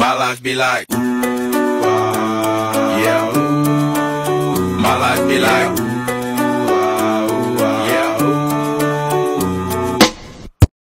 My life be like, yeah. My life be like.